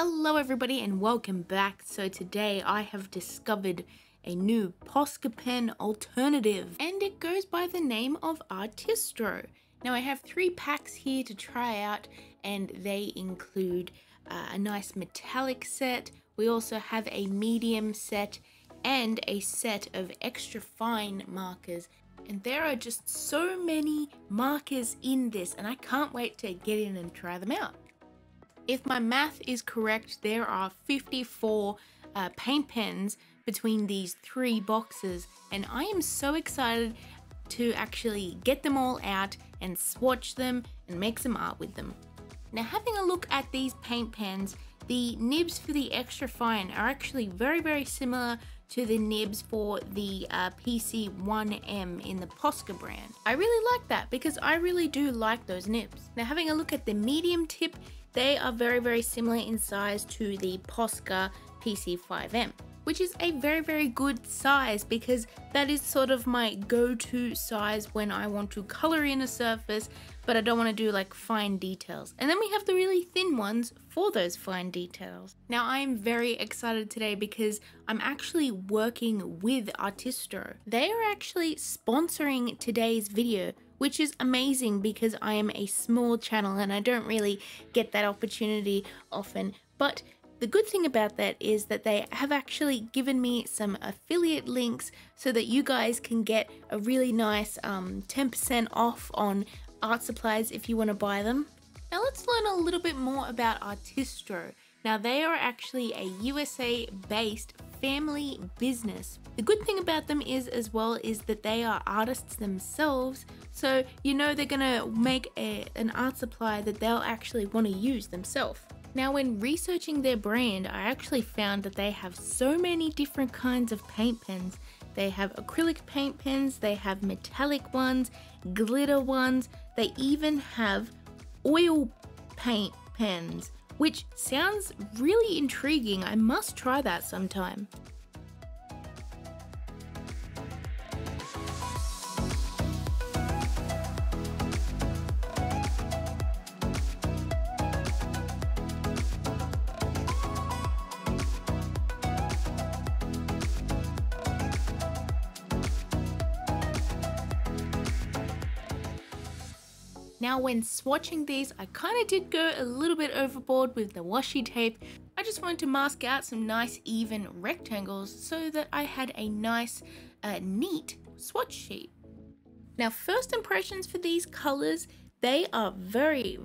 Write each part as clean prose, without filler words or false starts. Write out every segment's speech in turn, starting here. Hello everybody and welcome back. So today I have discovered a new Posca pen alternative and it goes by the name of Artistro. Now I have three packs here to try out and they include a nice metallic set. We also have a medium set and a set of extra fine markers. And there are just so many markers in this and I can't wait to get in and try them out. If my math is correct, there are 54 paint pens between these three boxes and I am so excited to actually get them all out and swatch them and make some art with them. Now having a look at these paint pens, the nibs for the extra fine are actually very similar to the nibs for the PC1M in the Posca brand. I really like that because I really do like those nibs. Now having a look at the medium tip, they are very similar in size to the Posca PC5M, which is a very good size because that is sort of my go-to size when I want to color in a surface, but I don't want to do like fine details. And then we have the really thin ones for those fine details. Now I am very excited today because I'm actually working with Artistro. They are actually sponsoring today's video, which is amazing because I am a small channel and I don't really get that opportunity often. But the good thing about that is that they have actually given me some affiliate links so that you guys can get a really nice 10% off on art supplies if you want to buy them. Now let's learn a little bit more about Artistro. Now they are actually a USA based family business. The good thing about them is as well is that they are artists themselves, so you know they're gonna make an art supply that they'll actually want to use themselves. Now when researching their brand, I actually found that they have so many different kinds of paint pens. They have acrylic paint pens, they have metallic ones, glitter ones, they even have oil paint pens, which sounds really intriguing. I must try that sometime. Now when swatching these, I kind of did go a little bit overboard with the washi tape. I just wanted to mask out some nice even rectangles so that I had a nice neat swatch sheet. Now first impressions for these colors, they are very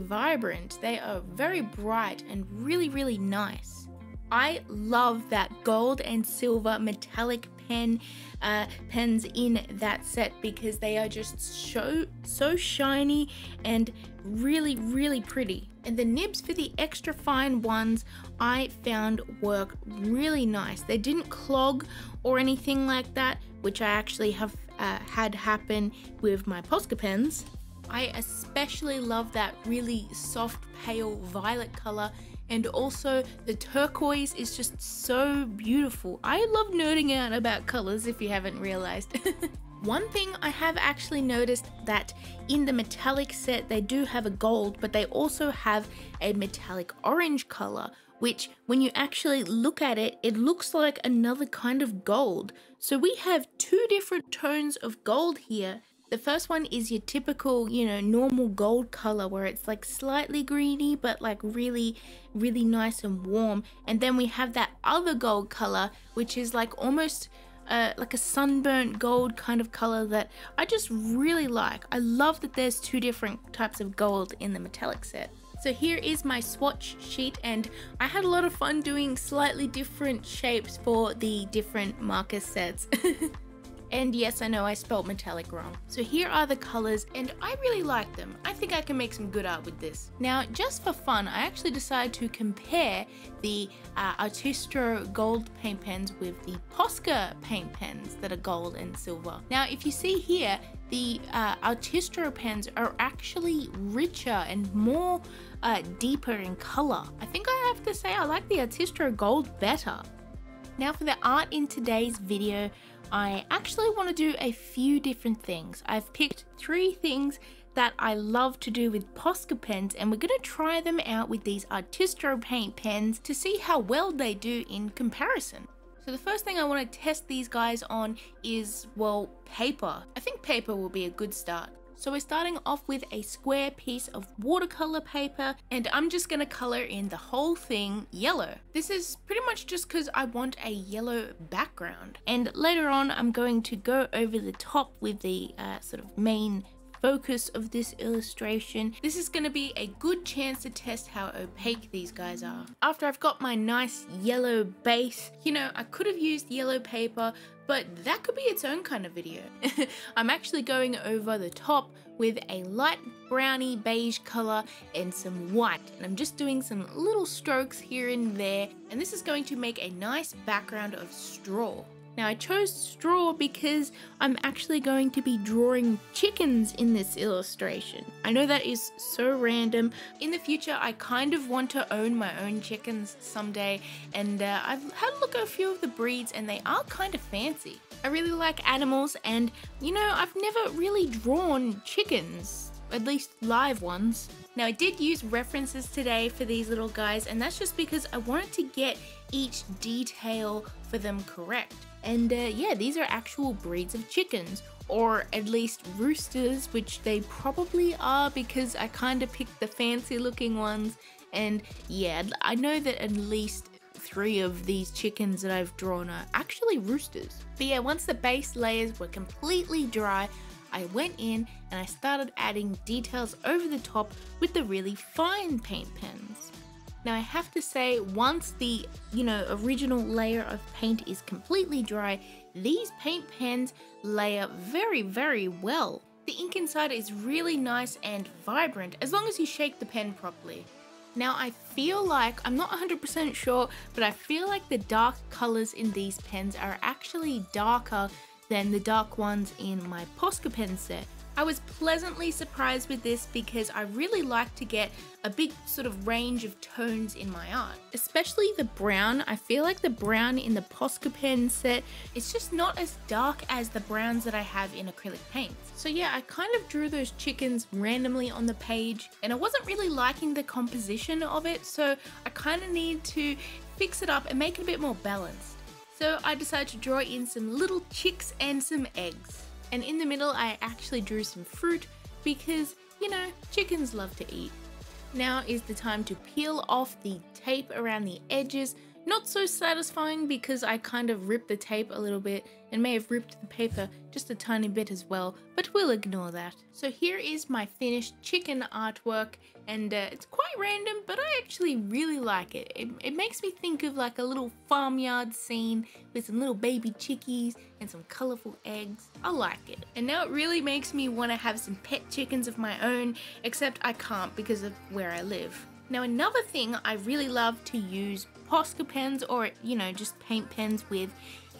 vibrant. They are very bright and really nice. I love that gold and silver metallic pens in that set because they are just so shiny and really pretty. And the nibs for the extra fine ones I found work really nice. They didn't clog or anything like that, which I actually have had happen with my Posca pens. I especially love that really soft pale violet color, and also the turquoise is just so beautiful. I love nerding out about colors if you haven't realized. One thing I have actually noticed that in the metallic set they do have a gold, but they also have a metallic orange color, which when you actually look at it, it looks like another kind of gold. So we have two different tones of gold here. The first one is your typical, you know, normal gold color where it's like slightly greeny but like really nice and warm. And then we have that other gold color which is like almost like a sunburnt gold kind of color that I just really like. I love that there's two different types of gold in the metallic set. So here is my swatch sheet and I had a lot of fun doing slightly different shapes for the different marker sets. And yes, I know I spelled metallic wrong. So here are the colors and I really like them. I think I can make some good art with this. Now, just for fun, I actually decided to compare the Artistro gold paint pens with the Posca paint pens that are gold and silver. Now, if you see here, the Artistro pens are actually richer and more deeper in color. I think I have to say I like the Artistro gold better. Now for the art in today's video, I actually want to do a few different things. I've picked three things that I love to do with Posca pens, and we're going to try them out with these Artistro paint pens to see how well they do in comparison. So the first thing I want to test these guys on is, well, paper. I think paper will be a good start. So we're starting off with a square piece of watercolor paper, and I'm just going to color in the whole thing yellow. This is pretty much just because I want a yellow background. And later on, I'm going to go over the top with the sort of main focus of this illustration. This is going to be a good chance to test how opaque these guys are. After I've got my nice yellow base, you know, I could have used yellow paper, but that could be its own kind of video. I'm actually going over the top with a light browny beige color and some white. And I'm just doing some little strokes here and there. And this is going to make a nice background of straw. Now I chose straw because I'm actually going to be drawing chickens in this illustration. I know that is so random. In the future, I kind of want to own my own chickens someday, and I've had a look at a few of the breeds and they are kind of fancy. I really like animals, and you know, I've never really drawn chickens, at least live ones. Now I did use references today for these little guys, and that's just because I wanted to get each detail for them correct. And yeah, these are actual breeds of chickens, or at least roosters, which they probably are because I kind of picked the fancy looking ones. And yeah, I know that at least three of these chickens that I've drawn are actually roosters. But yeah, once the base layers were completely dry, I went in and I started adding details over the top with the really fine paint pens. Now I have to say, once the, you know, original layer of paint is completely dry, these paint pens layer very, very well. The ink inside is really nice and vibrant, as long as you shake the pen properly. Now I feel like, I'm not 100% sure, but I feel like the dark colors in these pens are actually darker than the dark ones in my Posca pen set. I was pleasantly surprised with this because I really like to get a big sort of range of tones in my art, especially the brown. I feel like the brown in the Posca pen set, it's just not as dark as the browns that I have in acrylic paints. So yeah, I kind of drew those chickens randomly on the page, and I wasn't really liking the composition of it, so I kind of need to fix it up and make it a bit more balanced. So I decided to draw in some little chicks and some eggs. And in the middle, I actually drew some fruit because, you know, chickens love to eat. Now is the time to peel off the tape around the edges. Not so satisfying because I kind of ripped the tape a little bit and may have ripped the paper just a tiny bit as well, but we'll ignore that. So here is my finished chicken artwork, and it's quite random, but I actually really like it. It makes me think of like a little farmyard scene with some little baby chickies and some colorful eggs. I like it. And now it really makes me want to have some pet chickens of my own, except I can't because of where I live. Now another thing I really love to use Posca pens, or you know, just paint pens with,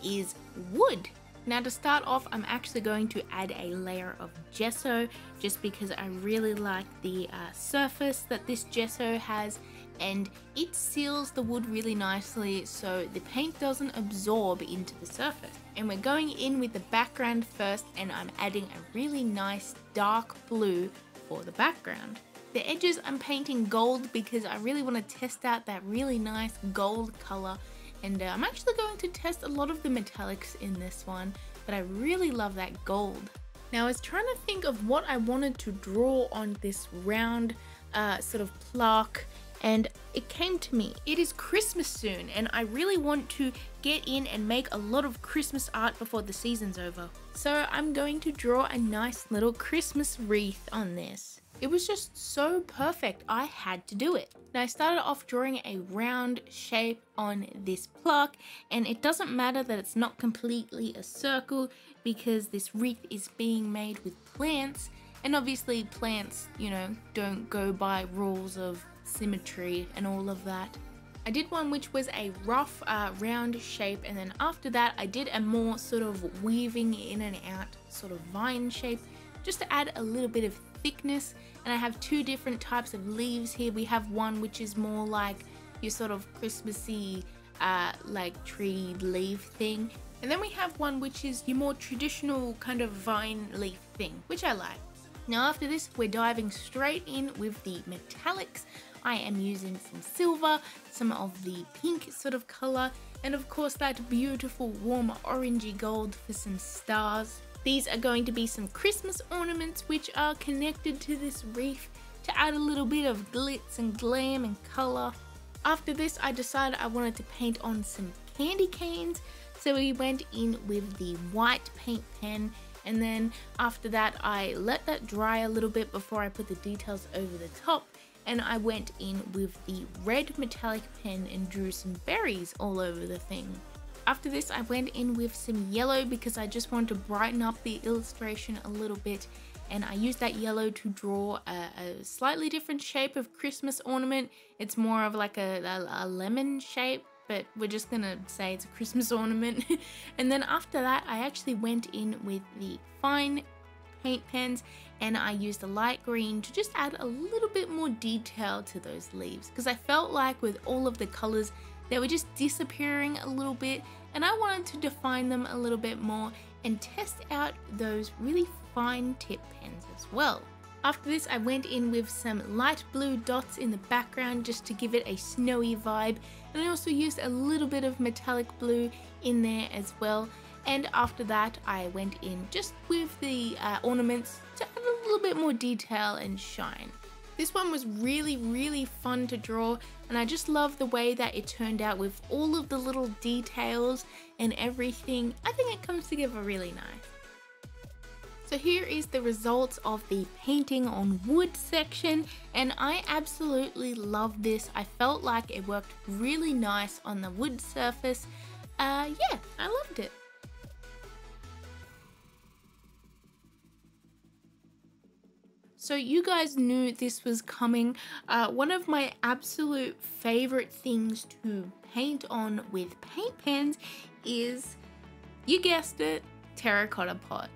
is wood. Now to start off, I'm actually going to add a layer of gesso just because I really like the surface that this gesso has, and it seals the wood really nicely so the paint doesn't absorb into the surface. And we're going in with the background first, and I'm adding a really nice dark blue for the background. The edges I'm painting gold because I really want to test out that really nice gold color, and I'm actually going to test a lot of the metallics in this one, but I really love that gold. Now I was trying to think of what I wanted to draw on this round sort of plaque, and it came to me. It is Christmas soon, and I really want to get in and make a lot of Christmas art before the season's over. So I'm going to draw a nice little Christmas wreath on this. It was just so perfect, I had to do it. Now I started off drawing a round shape on this plaque, and it doesn't matter that it's not completely a circle because this wreath is being made with plants, and obviously plants, you know, don't go by rules of symmetry and all of that. I did one which was a rough round shape, and then after that I did a more sort of weaving in and out sort of vine shape just to add a little bit of thickness. And I have two different types of leaves here. We have one which is more like your sort of Christmassy like tree leaf thing, and then we have one which is your more traditional kind of vine leaf thing, which I like. Now after this, we're diving straight in with the metallics. I am using some silver, some of the pink sort of colour, and of course that beautiful warm orangey gold for some stars. These are going to be some Christmas ornaments which are connected to this wreath to add a little bit of glitz and glam and colour. After this, I decided I wanted to paint on some candy canes, so we went in with the white paint pen, and then after that I let that dry a little bit before I put the details over the top, and I went in with the red metallic pen and drew some berries all over the thing. After this, I went in with some yellow because I just wanted to brighten up the illustration a little bit, and I used that yellow to draw a slightly different shape of Christmas ornament. It's more of like a lemon shape, but we're just gonna say it's a Christmas ornament. And then after that, I actually went in with the fine paint pens and I used a light green to just add a little bit more detail to those leaves, because I felt like with all of the colors they were just disappearing a little bit, and I wanted to define them a little bit more and test out those really fine tip pens as well. After this, I went in with some light blue dots in the background just to give it a snowy vibe, and I also used a little bit of metallic blue in there as well. And after that, I went in just with the ornaments to add a little bit more detail and shine. This one was really fun to draw, and I just love the way that it turned out with all of the little details and everything. I think it comes together really nice. So here is the results of the painting on wood section, and I absolutely love this. I felt like it worked really nice on the wood surface. Yeah, I loved it. So you guys knew this was coming. One of my absolute favorite things to paint on with paint pens is, you guessed it, terracotta pots.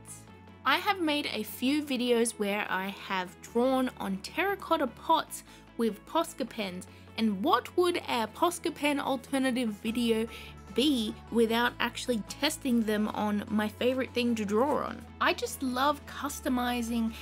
I have made a few videos where I have drawn on terracotta pots with Posca pens, and what would a Posca pen alternative video be without actually testing them on my favorite thing to draw on. I just love customizing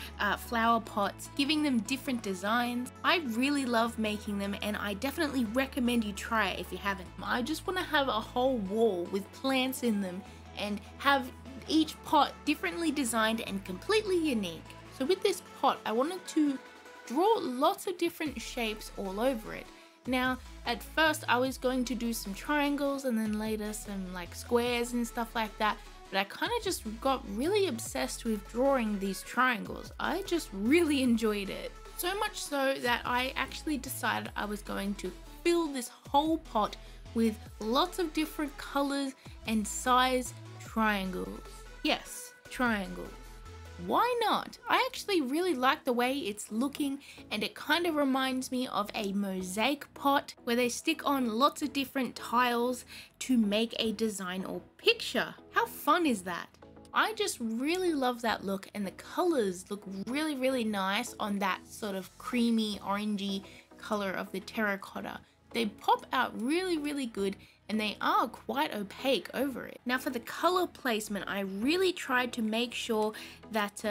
flower pots, giving them different designs. I really love making them, and I definitely recommend you try it if you haven't. I just want to have a whole wall with plants in them and have each pot differently designed and completely unique. So with this pot, I wanted to draw lots of different shapes all over it. Now, at first I was going to do some triangles and then later some like squares and stuff like that, but I kind of just got really obsessed with drawing these triangles. I just really enjoyed it. So much so that I actually decided I was going to fill this whole pot with lots of different colors and size triangles. Yes, triangles. Why not? I actually really like the way it's looking, and it kind of reminds me of a mosaic pot where they stick on lots of different tiles to make a design or picture. How fun is that? I just really love that look, and the colors look really nice on that sort of creamy orangey color of the terracotta. They pop out really good, and they are quite opaque over it. Now for the color placement, I really tried to make sure that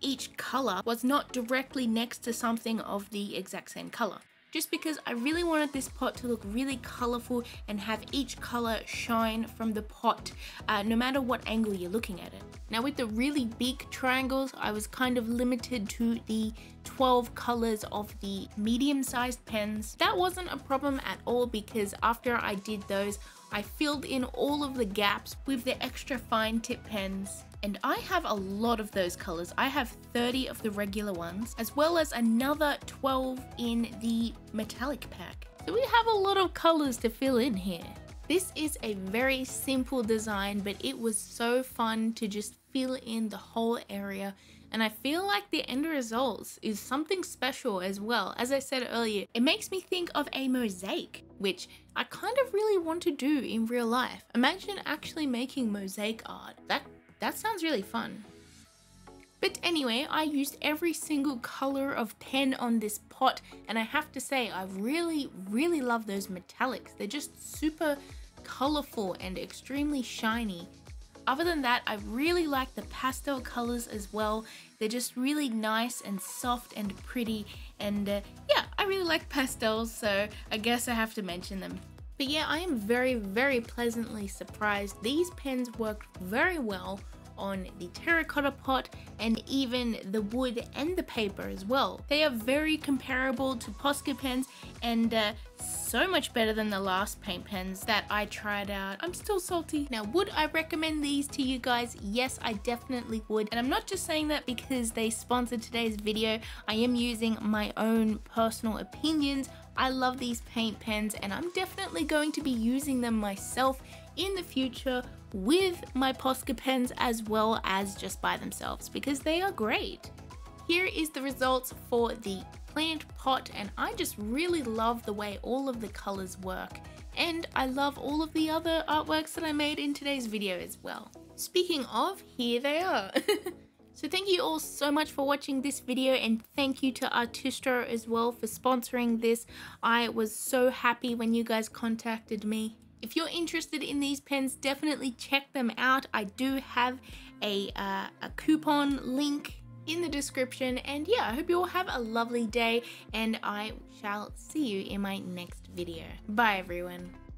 each color was not directly next to something of the exact same color, just because I really wanted this pot to look really colorful and have each color shine from the pot, no matter what angle you're looking at it. Now with the really big triangles, I was kind of limited to the 12 colors of the medium-sized pens. That wasn't a problem at all, because after I did those, I filled in all of the gaps with the extra fine tip pens. And I have a lot of those colors. I have 30 of the regular ones, as well as another 12 in the metallic pack. So we have a lot of colors to fill in here. This is a very simple design, but it was so fun to just fill in the whole area. And I feel like the end result is something special as well. As I said earlier, it makes me think of a mosaic, which I kind of really want to do in real life. Imagine actually making mosaic art. That sounds really fun. But anyway, I used every single color of pen on this pot, and I have to say I really love those metallics. They're just super colorful and extremely shiny. Other than that, I really like the pastel colors as well. They're just really nice and soft and pretty, and yeah, I really like pastels, so I guess I have to mention them. But yeah, I am very pleasantly surprised. These pens worked very well on the terracotta pot and even the wood and the paper as well. They are very comparable to Posca pens and so much better than the last paint pens that I tried out. I'm still salty. Now, would I recommend these to you guys? Yes, I definitely would. And I'm not just saying that because they sponsored today's video. I am using my own personal opinions. I love these paint pens and I'm definitely going to be using them myself in the future with my Posca pens as well as just by themselves because they are great. Here is the results for the plant pot, and I just really love the way all of the colors work, and I love all of the other artworks that I made in today's video as well. Speaking of, here they are. So thank you all so much for watching this video, and thank you to Artistro as well for sponsoring this. I was so happy when you guys contacted me. If you're interested in these pens, definitely check them out. I do have a coupon link in the description. And yeah, I hope you all have a lovely day, and I shall see you in my next video. Bye everyone.